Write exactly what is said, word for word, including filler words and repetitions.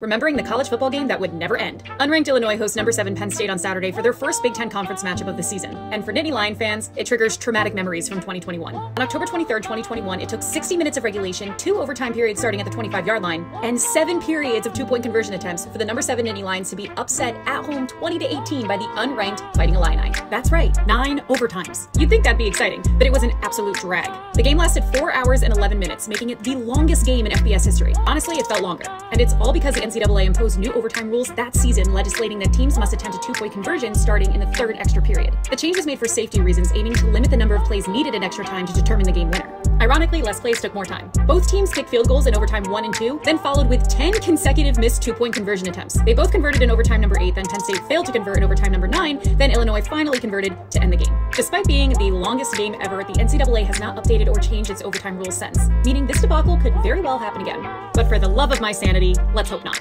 Remembering the college football game that would never end. Unranked Illinois hosts number seven Penn State on Saturday for their first Big Ten Conference matchup of the season. And for Nittany Lion fans, it triggers traumatic memories from twenty twenty-one. On October twenty-third, twenty twenty-one, it took sixty minutes of regulation, two overtime periods starting at the twenty-five yard line, and seven periods of two-point conversion attempts for the number seven Nittany Lions to be upset at home twenty to eighteen by the unranked Fighting Illini. That's right, nine overtimes. You'd think that'd be exciting, but it was an absolute drag. The game lasted four hours and eleven minutes, making it the longest game in F B S history. Honestly, it felt longer. And it's all because the N C double A imposed new overtime rules that season, legislating that teams must attempt a two-point conversion starting in the third extra period. The change was made for safety reasons, aiming to limit the number of plays needed in extra time to determine the game winner. Ironically, less plays took more time. Both teams kicked field goals in overtime one and two, then followed with ten consecutive missed two-point conversion attempts. They both converted in overtime number eight, then Penn State failed to convert in overtime number nine, then Illinois finally converted to end the game. Despite being the longest game ever, the N C double A has not updated or changed its overtime rules since, meaning this debacle could very well happen again. But for the love of my sanity, let's hope not.